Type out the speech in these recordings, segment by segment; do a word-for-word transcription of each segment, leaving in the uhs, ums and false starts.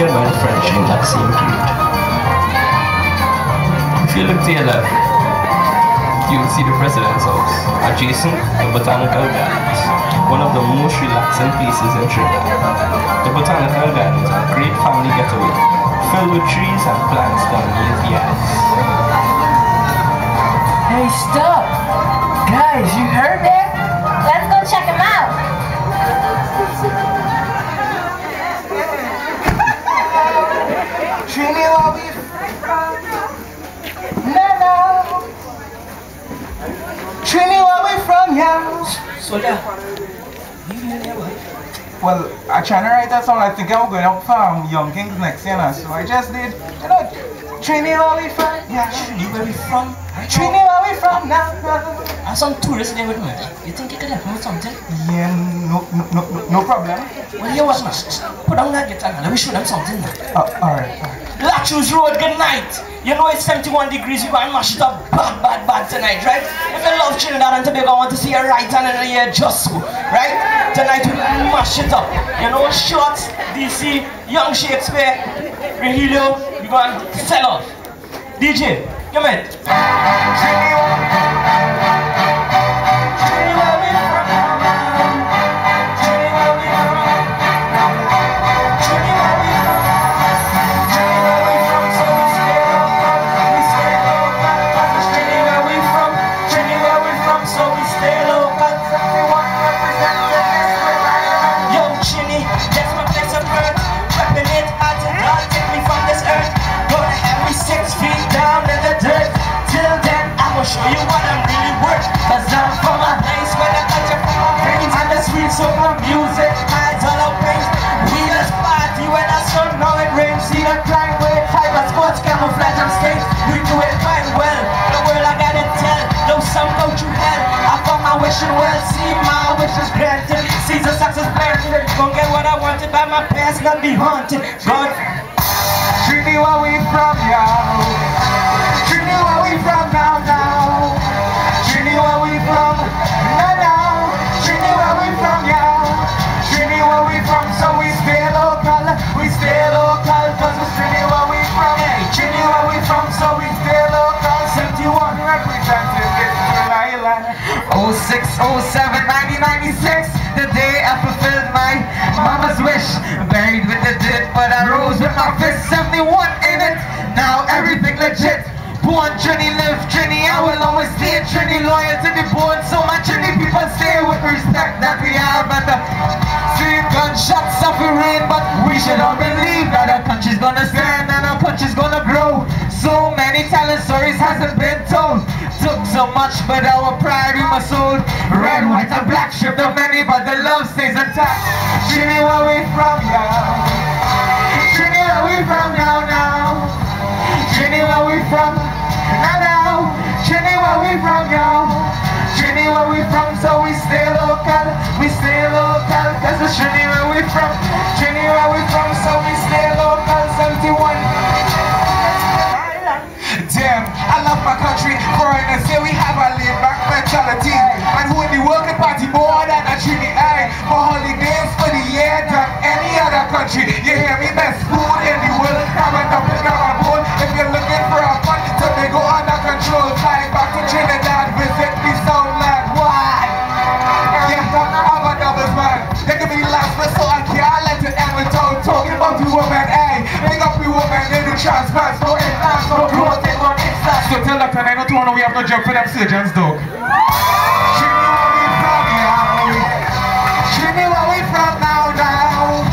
German, French and Nazi included. If you look to your left, you will see the President's House, adjacent to Botanical Gardens, one of the most relaxing places in Trinidad. The Botanical Gardens are a great family getaway, filled with trees and plants that amaze the eyes. Hey, stop! Guys, you heard that? Let's go check him out! Trini Lobby! No, no! Trini Lobby from Yams! Soda! Well, I trying to write that song. I think I'm going up from Young Kings next year now, so I just did. You know, Trini Lobby from Yams! Trini Lobby from? Trini Lobby from now! I saw some tourists there with me. You think you could help me with something? Yeah, no, no, no, no problem. Well, you what, put down that guitar and let me show them something. Oh, alright, alright. Lachus Road, good night. You know it's seventy-one degrees, you go and mash it up bad, bad, bad tonight, right? If you love Trinidad and Tobago, I want to see your right hand and your just so, right? Tonight we mash it up. You know, Shorts, D C, Young Shakespeare, Rahilio, you go and sell off. D J, come in. Well, see my wishes granted. See the success planted. Gonna get what I wanted, but my past gonna be haunted. God, treat me while we from y'all. Treat me while we from now, now. Treat me while we from now, now. Treat me while we from y'all. Treat me while we from, so we stay local. We stay local, cause we treat me while we from. Hey, treat me while we from, so we stay local. seventy-one represented this island. oh six, oh seven, nineteen ninety-six, the day I fulfilled my mama's wish. Buried with the dirt, but I rose with my fist. seventy-one in it, now everything legit. Born Trini, live Trini, I will always stay Trini. Loyal to the board, so my Trini people stay with respect that we have. But the same gunshots suffering, but we should all believe that our country's gonna stand and our country's gonna grow. So many talent stories hasn't been told. Took so much, but our pride in my soul. Red, white, and black, stripped of many, but the love stays intact. Trini, where we from now? Trini, where we from now now? Trini, where we from now now? Trini, where we from now? Trini, where we from? So we stay local, we stay local, cause it's Trini, where we from? Trini, where we from? So we stay local, seventy-one. Damn, I love my country. Foreigners say we have a laid-back mentality, and who in the working party more than a Trinidad? More holidays for the year than any other country. You hear me? Best food in the world. Have a double, have a bowl. If you're looking for a fun, so they go under control. Fly back to Trinidad, visit the Southland. Why? Yeah, have a doubles, man. They could be last, but so I can't let it end without talking about the woman. Hey, pick up the woman, they do transplants. So it lasts for growth. So tell that I don't know, we have no job for them surgeons, dog. Trini, where we from now? Trini, where we from now now?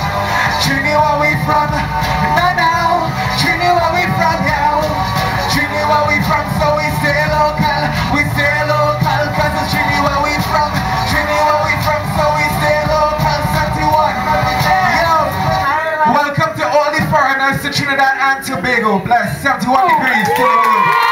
Trini, where we from now now? Trini, where we from now? Trini, where we from? So we stay local, we stay local, cause it's Trini, where we from? Trini, where we from? So we stay local, seventy-one. Yo, welcome to all the foreigners to Trinidad and Tobago. Bless, seventy-one degrees.